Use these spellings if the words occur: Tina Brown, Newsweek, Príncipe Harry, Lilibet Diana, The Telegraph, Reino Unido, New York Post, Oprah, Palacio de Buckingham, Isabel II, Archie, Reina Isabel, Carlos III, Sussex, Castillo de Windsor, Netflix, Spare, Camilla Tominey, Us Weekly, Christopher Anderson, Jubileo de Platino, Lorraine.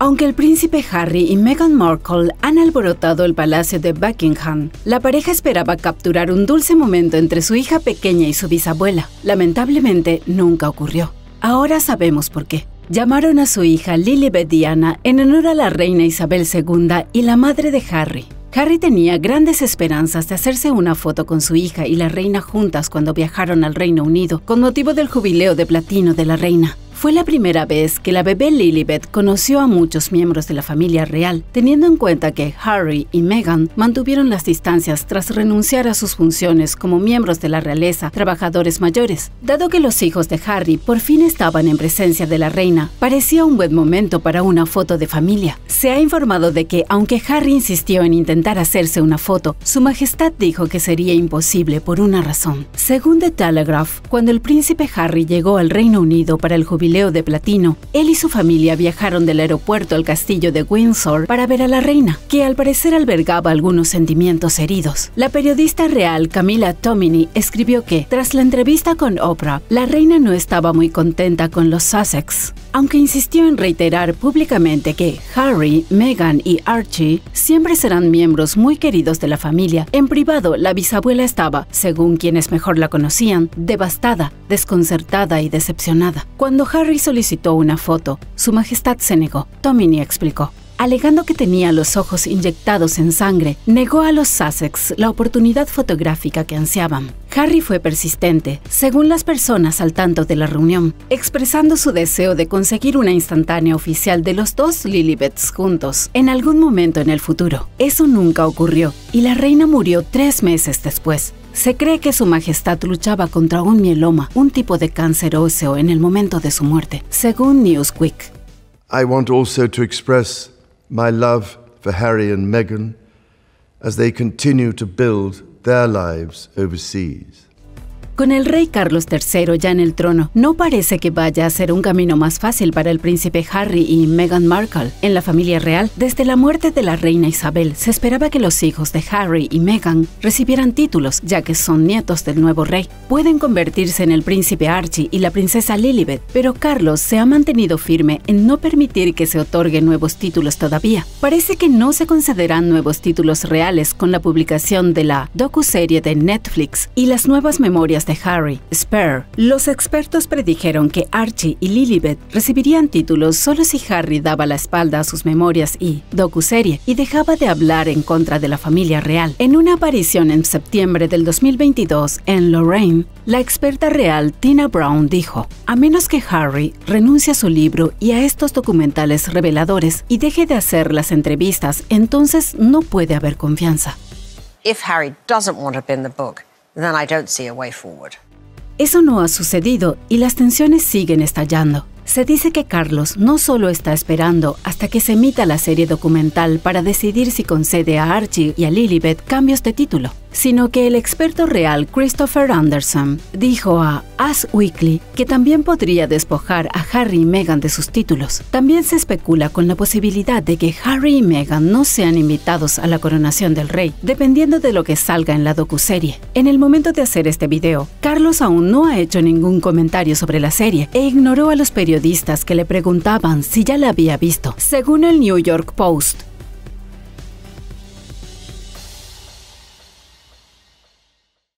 Aunque el príncipe Harry y Meghan Markle han alborotado el Palacio de Buckingham, la pareja esperaba capturar un dulce momento entre su hija pequeña y su bisabuela. Lamentablemente, nunca ocurrió. Ahora sabemos por qué. Llamaron a su hija Lilibet Diana en honor a la reina Isabel II y la madre de Harry. Harry tenía grandes esperanzas de hacerse una foto con su hija y la reina juntas cuando viajaron al Reino Unido con motivo del Jubileo de Platino de la reina. Fue la primera vez que la bebé Lilibet conoció a muchos miembros de la familia real, teniendo en cuenta que Harry y Meghan mantuvieron las distancias tras renunciar a sus funciones como miembros de la realeza, trabajadores mayores. Dado que los hijos de Harry por fin estaban en presencia de la reina, parecía un buen momento para una foto de familia. Se ha informado de que, aunque Harry insistió en intentar hacerse una foto, Su Majestad dijo que sería imposible por una razón. Según The Telegraph, cuando el príncipe Harry llegó al Reino Unido para el Jubileo de Platino, él y su familia viajaron del aeropuerto al Castillo de Windsor para ver a la reina, que al parecer albergaba algunos sentimientos heridos. La periodista real Camilla Tominey escribió que, tras la entrevista con Oprah, la reina no estaba muy contenta con los Sussex, aunque insistió en reiterar públicamente que Harry, Meghan y Archie siempre serán miembros muy queridos de la familia. En privado, la bisabuela estaba, según quienes mejor la conocían, devastada, desconcertada y decepcionada. Cuando Harry solicitó una foto, Su Majestad se negó, Tominey explicó. Alegando que tenía los ojos inyectados en sangre, negó a los Sussex la oportunidad fotográfica que ansiaban. Harry fue persistente, según las personas al tanto de la reunión, expresando su deseo de conseguir una instantánea oficial de los dos Lilibets juntos en algún momento en el futuro. Eso nunca ocurrió, y la reina murió 3 meses después. Se cree que Su Majestad luchaba contra un mieloma, un tipo de cáncer óseo, en el momento de su muerte, según Newsweek. I want also to express my love for Harry and Meghan as they continue to build their lives overseas. Con el rey Carlos III ya en el trono, no parece que vaya a ser un camino más fácil para el príncipe Harry y Meghan Markle. En la familia real, desde la muerte de la reina Isabel, se esperaba que los hijos de Harry y Meghan recibieran títulos, ya que son nietos del nuevo rey. Pueden convertirse en el príncipe Archie y la princesa Lilibet, pero Carlos se ha mantenido firme en no permitir que se otorguen nuevos títulos todavía. Parece que no se concederán nuevos títulos reales con la publicación de la docuserie de Netflix y las nuevas memorias de Harry, Spare. Los expertos predijeron que Archie y Lilibet recibirían títulos solo si Harry daba la espalda a sus memorias y docuserie y dejaba de hablar en contra de la familia real. En una aparición en septiembre del 2022 en Lorraine, la experta real Tina Brown dijo: a menos que Harry renuncie a su libro y a estos documentales reveladores y deje de hacer las entrevistas, entonces no puede haber confianza. If Harry doesn't want to be in the book, then I don't see a way forward. Eso no ha sucedido y las tensiones siguen estallando. Se dice que Carlos no solo está esperando hasta que se emita la serie documental para decidir si concede a Archie y a Lilibet cambios de título, sino que el experto real Christopher Anderson dijo a Us Weekly que también podría despojar a Harry y Meghan de sus títulos. También se especula con la posibilidad de que Harry y Meghan no sean invitados a la coronación del rey, dependiendo de lo que salga en la docuserie. En el momento de hacer este video, Carlos aún no ha hecho ningún comentario sobre la serie e ignoró a los periodistas que le preguntaban si ya la había visto. Según el New York Post,